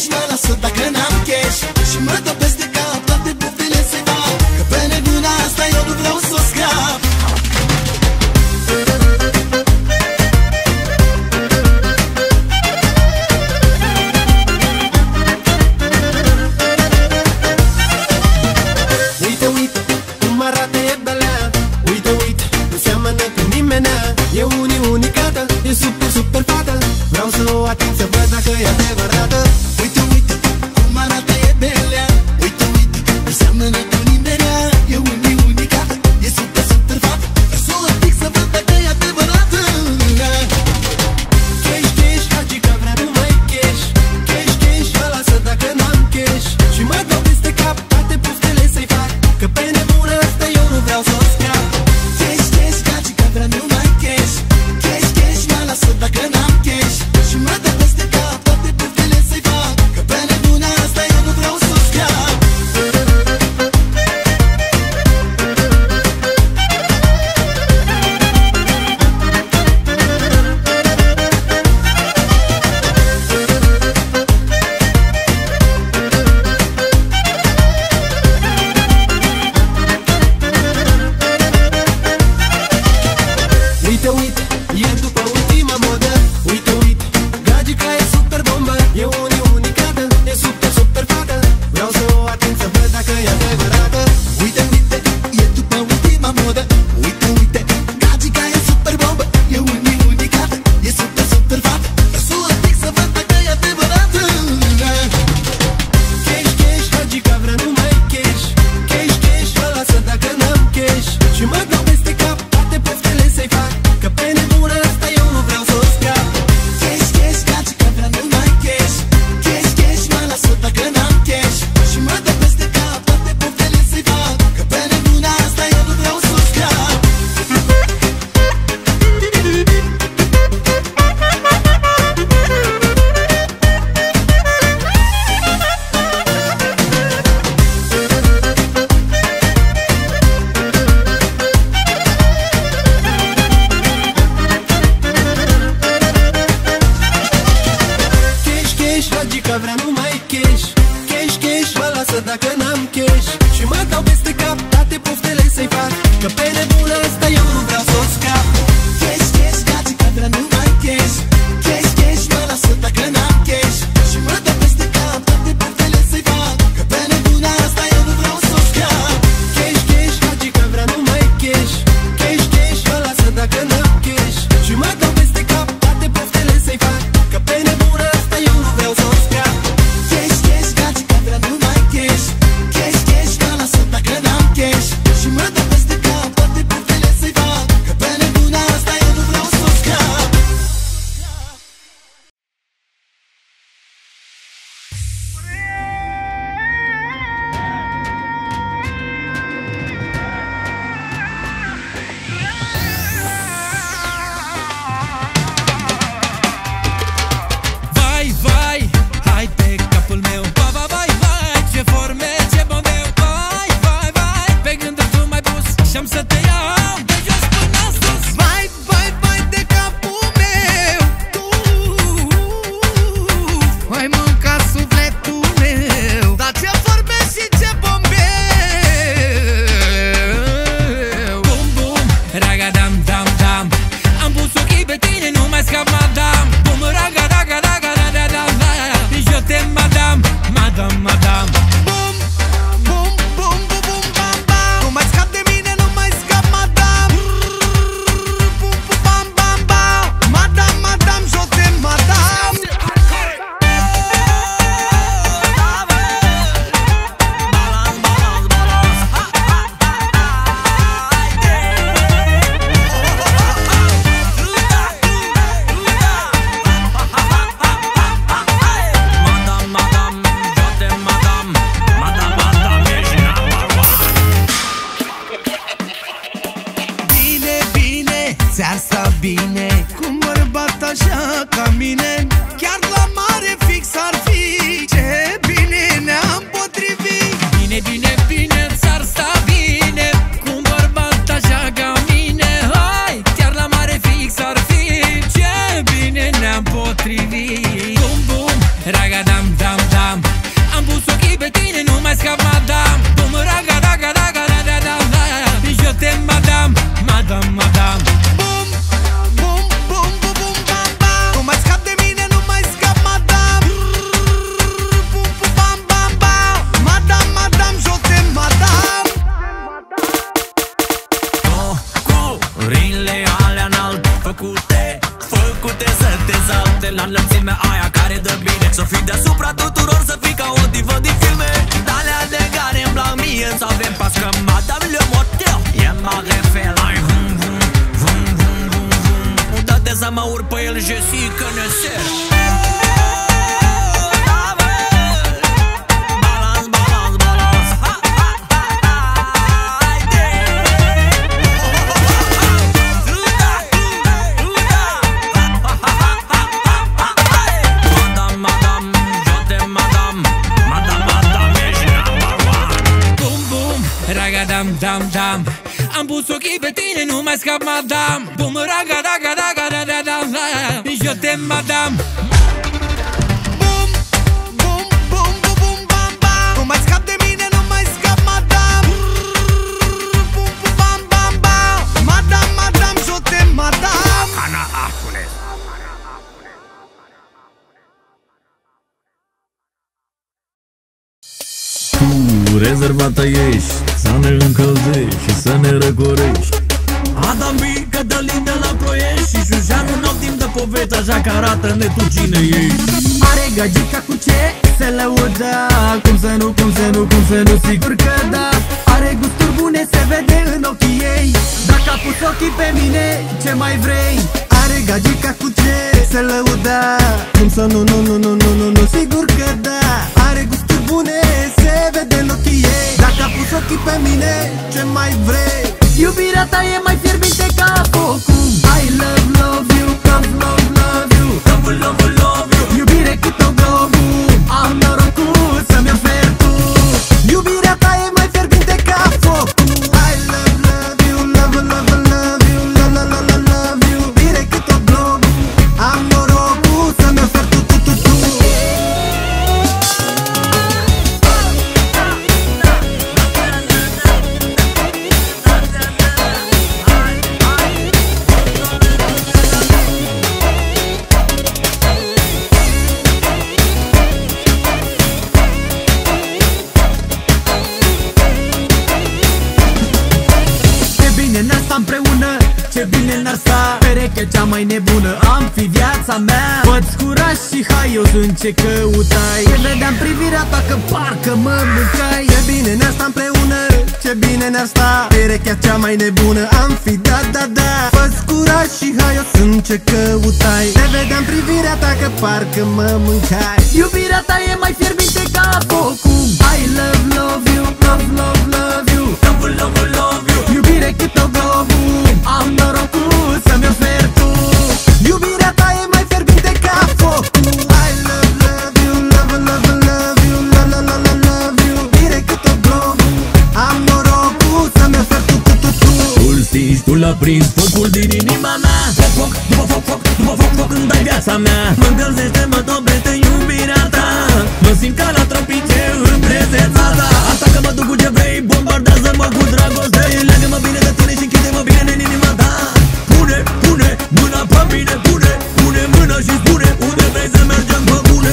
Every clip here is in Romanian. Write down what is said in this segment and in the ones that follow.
nici mă lasă dacă n-am cash. Și mă topesc de cap, toate bufile se fac, că pe nebuna asta eu nu vreau să o scap. Uite, uite, cum arată e belea. Uite, uite, nu seamănă cu nimenea. E unicată, e super, super fată. Vreau să o ating să văd dacă e adevărată. Uite, uite, cum arată e belea. Uite, uite, nu seamănă cu nimenea. E unicată, e super, super fată. Vreau să o ating să văd dacă e adevărată. Cash, cash, magica vrea numai cash. Cash, cash, mă lasă dacă n-am cash. Și mă dau peste cap, toate puftele să-i fac, că pe nebună asta eu nu vreau să o scap. Cash, cash, magica vrea numai cash. Cash, cash, mă lasă dacă n-am cash. Și mă dă peste cap, toate puftele să-i fac, că pe nebună asta eu nu vreau să o scap. Uite, uite, e după ultima modă. Uite, uite, gagica e super bombă. E unicată, e super, super fată. Vreau să o ating să văd dacă e adevărată. Uite, uite, e după ultima modă. Uite, uite, gagica e super bombă. E unicată, e super, super fată. Vreau să o ating să văd dacă e adevărată. Cash, cash, gagica vrea numai cash. Cash, cash, mă lasă dacă n-am cash. Și mă dau peste cap, toate poftele să-i fac, că pe nebună asta eu nu vreau să o scap. Cash, cash, gagica vrea numai cash. Cash, cash, mă lasă dacă n-am cash. Și mă dă peste cap, toate puftele să-i fac, că pe nebună asta eu nu vreau să o scap. Gagica vrea numai cash. Cash, cash, mă lasă dacă n-am cash. Și mă dau peste cap, toate poftele să-i fac, că pe nebună asta eu nu vreau să o scap. Cash, cash, gagica vrea numai cash. Cash, cash, mă lasă dacă n-am cash. Și mă dau peste cap, toate poftele să-i fac, că pe nebună asta eu nu vreau să o scap. Cash, cash, gagica vrea numai cash. Cash, cash, mă lasă dacă n-am cash. Și mă dau peste cap, toate poftele să-i fac, că pe nebună asta eu nu vreau să o scap. Cash, cash, gagica vrea numai cash. Cash, ca madame, bumeraga raga raga raga raga. Eu te madame, madame, madame. Bum, bum, bum, bum, bum, bam, bam. Nu mai scap de mine, nu mai scap, madame. Bum, bum, bam, bam, bam. Madame, madame, eu te madame. Cocorile alea înalt, făcute să te zalte la înălțimea aia care dă bine. Să fii deasupra tuturor, să fii ca o divă din filme. D'alea de care îmi plac mie, însă avem pas că madame le motel e mare fel. Ai vum vum vum vum vum vum. Un date să mă urc pe el, je suis connaisseur. Balans, balans, balans. Dam, dam, dam. Am pus ochii pe tine, nu mai scap, madame. Bum, raga, raga, raga, raga, raga. Eu te madame. Bum, bum, bum, bum, bum, bam, bam. Nu mai scap de mine, nu mai scap, madame. Bum, bum, bam, bam, bam. Madame, madame, eu te madame. Ana Afune. Rezervată ești, să ne încălzești și să ne răcorești. Adam B, Cătălin de la Ploiești și Jujanul n-au timp de poveți, așa că arată-ne tu cine ești. Are gagica cu ce se lăuda, cum să nu, cum să nu, cum să nu, sigur că da. Are gusturi bune, se vede în ochii ei. Dacă a pus ochii pe mine, ce mai vrei? Are gagica cu ce se lăuda, cum să nu, nu, nu, nu, nu, nu, nu, sigur că da. Are gusturi bune, se vede în ochii ei. Dacă a pus ochii pe mine, ce mai vrei? Iubirea ta e mai fierbinte ca focul. I love, love you, love, love, love you, love, love, love you. Iubire cât o globul, am norocul să-mi oferi tu. Iubirea ta e mai fierbinte ca focul. I love, love you, love, love, love you, love, love, love, love you. Iubire cât o globul, am norocul să-mi oferi tu, tu, tu, tu. Ce bine n-ar sta, perechea cea mai nebună am fi viața mea. Fă-ți curaj și hai, eu sunt ce căutai. Când vedeam privirea ta că parcă mă mâncai. Ce bine ne-ar sta împreună, ce bine ne-ar sta, perechea cea mai nebună am fi, da, da, da. Fă-ți curaj și hai, eu sunt ce căutai. Te vedeam privirea ta că parcă mă mâncai. Iubirea ta e mai fierbinte ca focul. I love, love you, love, love, love you, love, love, love you. Iubire cât o globul, am norocul să-mi oferi tu. Iubirea ta e mai fierbinte ca focul. I love, love you, love, love, love you, love, love, love you. Iubire cât o globul, am norocul să-mi oferi tu, tu, tu, tu. Tu-l stingi, tu l-a prins, focul din inima mea. Foc, foc, după foc, foc, după foc, foc, îmi dai viața mea. Mă încălzește, mă dobește iubirea ta. Mă simt ca la tropice în prezența ta. Asta că mă duc cu ce vrei, bombardează-mă cu dragoste. Leagă-mă bine de tine și închide-mă bine în inima ta. Pune, pune mâna pe mine, pune, pune mâna și spune unde vrei să mergem pe bune.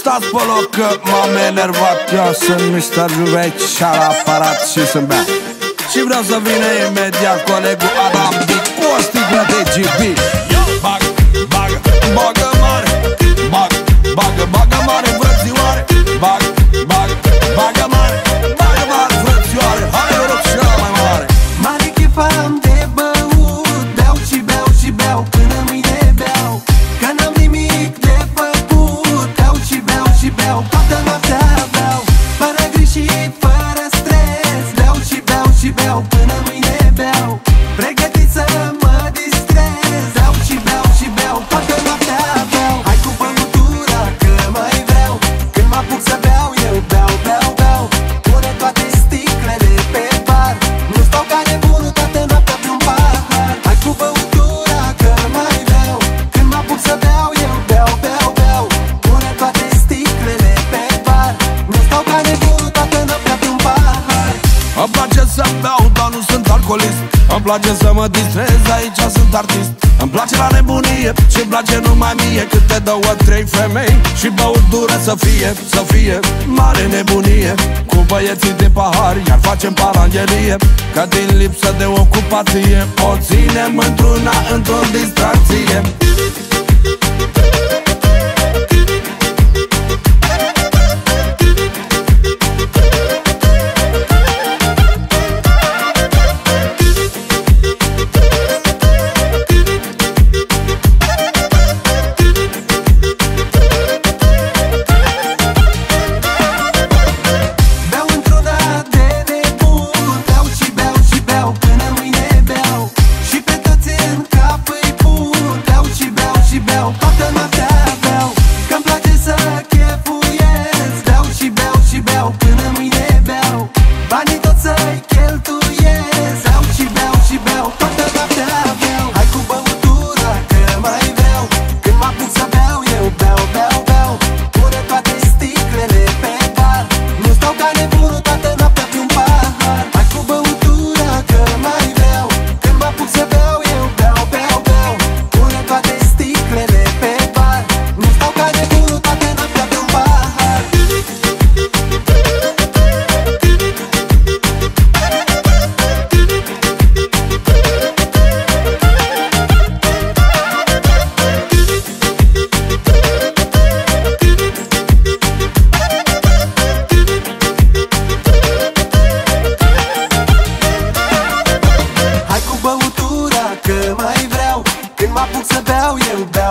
Stați pe loc că m-am enervat. Eu sunt Mr. Juveci și-ar aparat și sunt bea. Și vreau să vină imediat colegul Adam Bic. postigă de GB. Bagă, bagă, bagă mare. Bagă, bagă, bagă mare, frățioare. Bagă, bagă, bagă mare. Bagă mare, frățioare. Hai, rog, și la mai mare. Mare chefă am de băut. Beau și beau și beau până mâine beau, că n-am nimic de făcut. Beau și beau și beau, toată noaptea beau, fără gri și fără stres. Beau și beau și beau până mâine beau, pregătit să mă distrez. Beau și beau și beau, toată noaptea beau. Hai cu pământura că mai vreau, când mă apuc să beau eu beau, beau, beau. Pune toate sticlele pe bar, nu stau ca nebunul toată noaptea pe un pahar. Hai cu pământura că mai vreau, când mă apuc să beau eu beau, beau, beau. Pune toate sticlele pe bar, nu stau ca nebunul toată noaptea pe un pahar. Îmi place să beau, dar nu sunt alcoolist. Îmi place să mă distrez, aici sunt artist. Îmi place la nebunie și îmi place numai mie, câte două, trei femei și băutură să fie, să fie mare nebunie. Cu băieții de pahar, iar facem paranghelie, că din lipsă de ocupație o ținem într-una, într-o distracție. Că mai vreau, când mă apuc să beau eu beau.